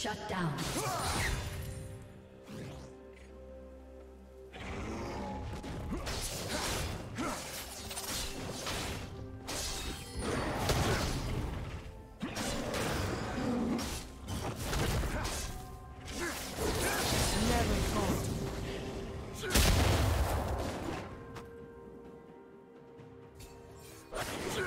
Shut down. Never fall.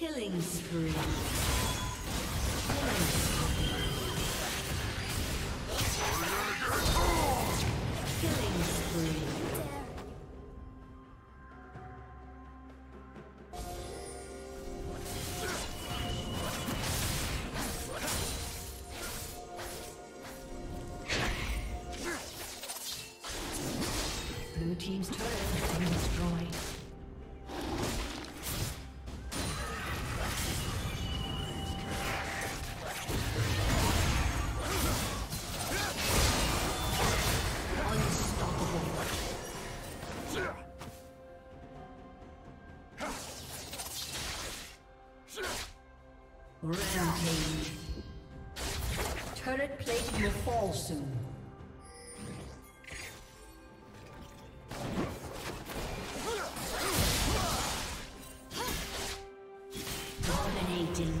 Killing spree. team's turret has been destroyed. Rampage. Turret plate will fall soon. Dominating.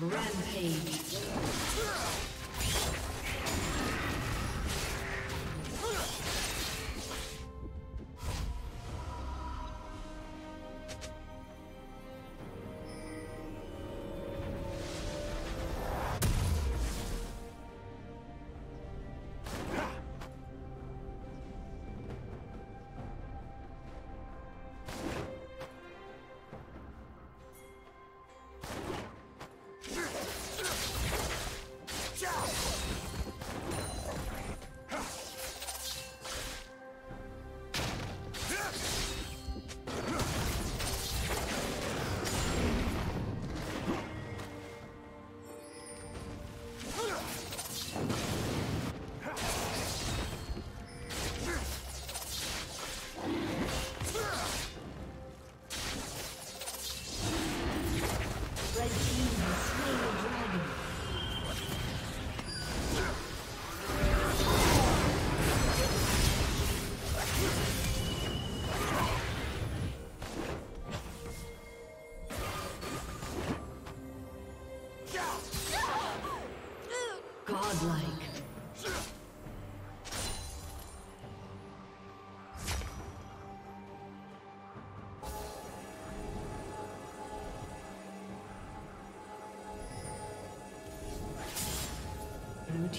Rampage. Blue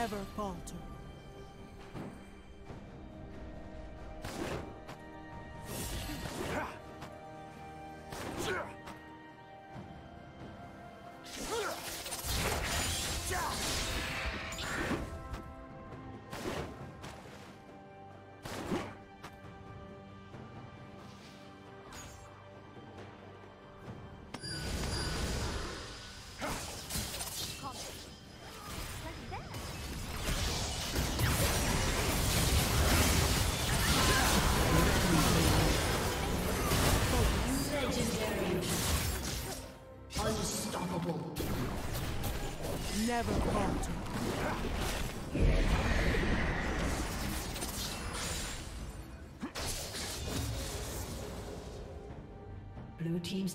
Never falter. Never falter. Blue team's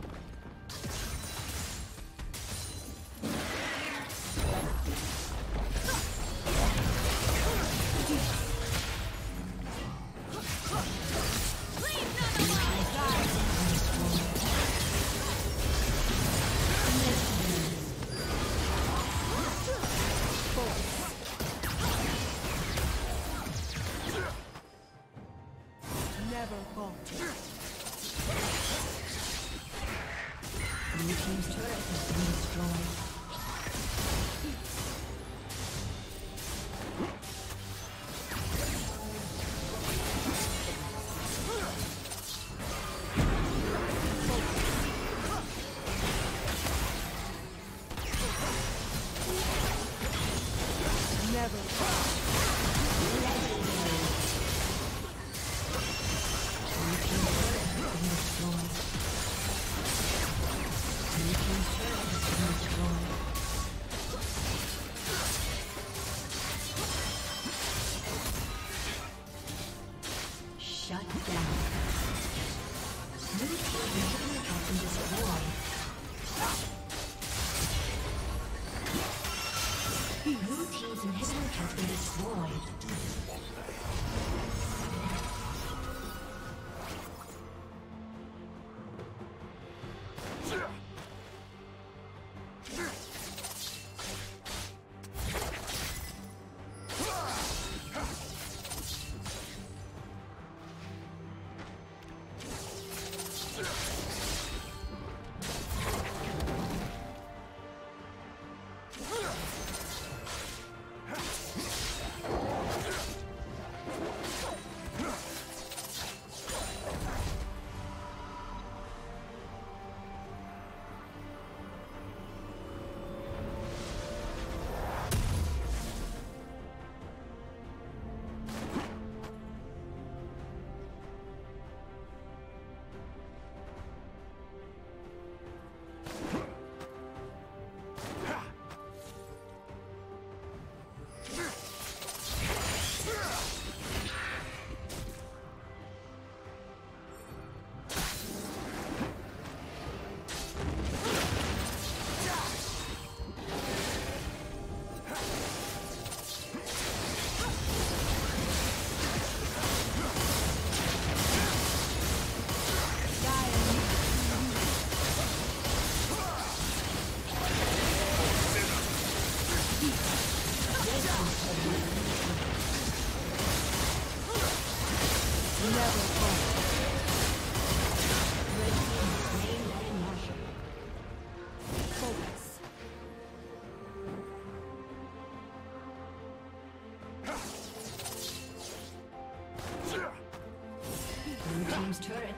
Oh. Blue team's turret has been destroyed.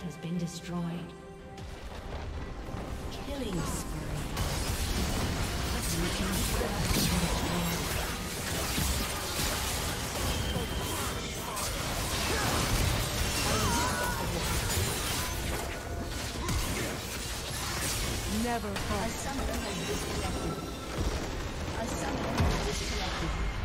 Has been destroyed. Killing spree. Never fall. A summoner has disconnected.